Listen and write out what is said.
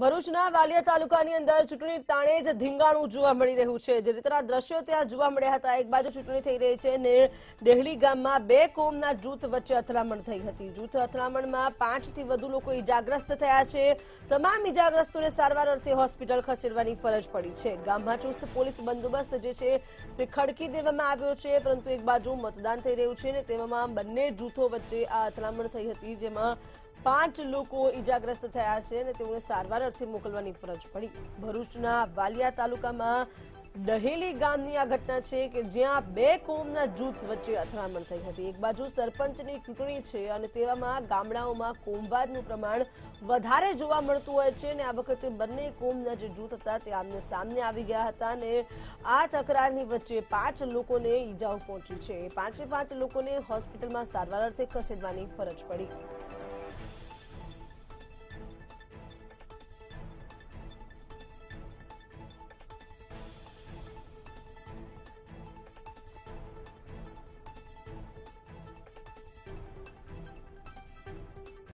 ભરૂચના વાલિયા તાલુકાની અંદર ચૂંટણી તાણે જ ધીંગાણું જોવા મળી રહ્યું છે. જે રીતના દ્રશ્યો ત્યાં જોવા મળ્યા હતા, એક બાજુ ચૂંટણી થઈ રહી છે ને ડેહલી ગામમાં બે કોમના જૂથ વચ્ચે અથડામણ થઈ હતી. જૂથ અથડામણમાં 5થી વધુ લોકો ઈજાગ્રસ્ત થયા છે. તમામ ઈજાગ્રસ્તોને સારવાર અર્થે હોસ્પિટલ ખસેડવાની ફરજ પડી છે. ગામમાં ચુસ્ત પોલીસ બંદોબસ્ત જે છે તે ખડકી દેવામાં આવ્યો છે, પરંતુ એક બાજુ મતદાન થઈ રહ્યું છે ને તેવામાં બંને જૂથો વચ્ચે આ અથડામણ થઈ હતી, જેમાં 5 લોકો ઈજાગ્રસ્ત થયા છે અને તેઓને સારવાર અર્થે મોકલવાની ફરજ પડી. ભરૂચના વાલિયા તાલુકામાં ડહેલી ગામની આ ઘટના છે કે જ્યાં બે કોમના જૂથ વચ્ચે અથડામણ થઈ હતી. એક બાજુ સરપંચની ચૂંટણી છે અને તેવામાં ગામડાઓમાં કોમવાદનું પ્રમાણ વધારે જોવા મળતું હોય છે અને આ વખતે બંને કોમના જે જૂથ હતા તે આમને સામને આવી ગયા હતા અને આ તકરારની વચ્ચે 5 લોકોને ઈજાઓ પહોંચી છે. 5-5 લોકોને હોસ્પિટલમાં સારવાર અર્થે ખસેડવાની ફરજ પડી.